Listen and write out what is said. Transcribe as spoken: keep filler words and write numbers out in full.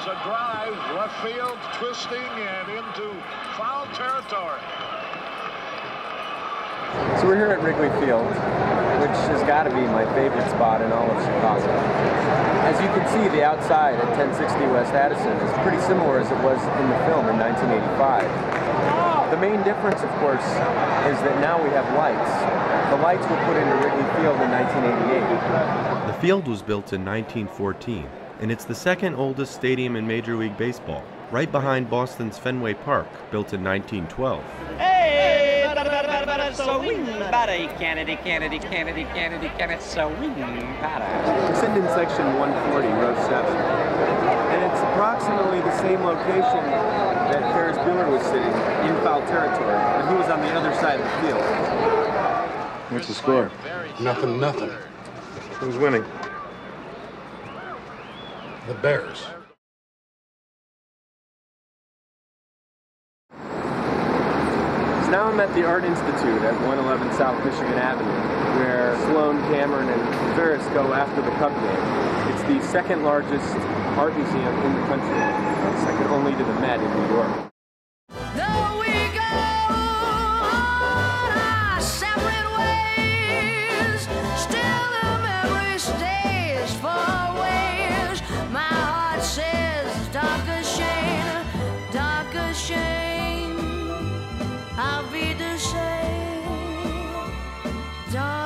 There's a drive, left field, twisting and into foul territory. So we're here at Wrigley Field, which has got to be my favorite spot in all of Chicago. As you can see, the outside at ten sixty West Addison is pretty similar as it was in the film in nineteen eighty-five. The main difference, of course, is that now we have lights. The lights were put into Wrigley Field in nineteen eighty-eight. The field was built in nineteen fourteen, and it's the second oldest stadium in Major League Baseball, right behind Boston's Fenway Park, built in nineteen twelve. Hey! So we batty, Kennedy, Kennedy, Kennedy, Kennedy, Kennedy, so we batty. We're sitting in section one forty, row seven, and it's approximately the same location that Ferris Bueller was sitting in foul territory, and he was on the other side of the field. What's the score? Nothing, nothing. Who's winning? The Bears. So now I'm at the Art Institute at one eleven South Michigan Avenue, where Sloan, Cameron, and Ferris go after the Cub game. It's the second largest art museum in the country, second only to the Met in New York. I'll be the same.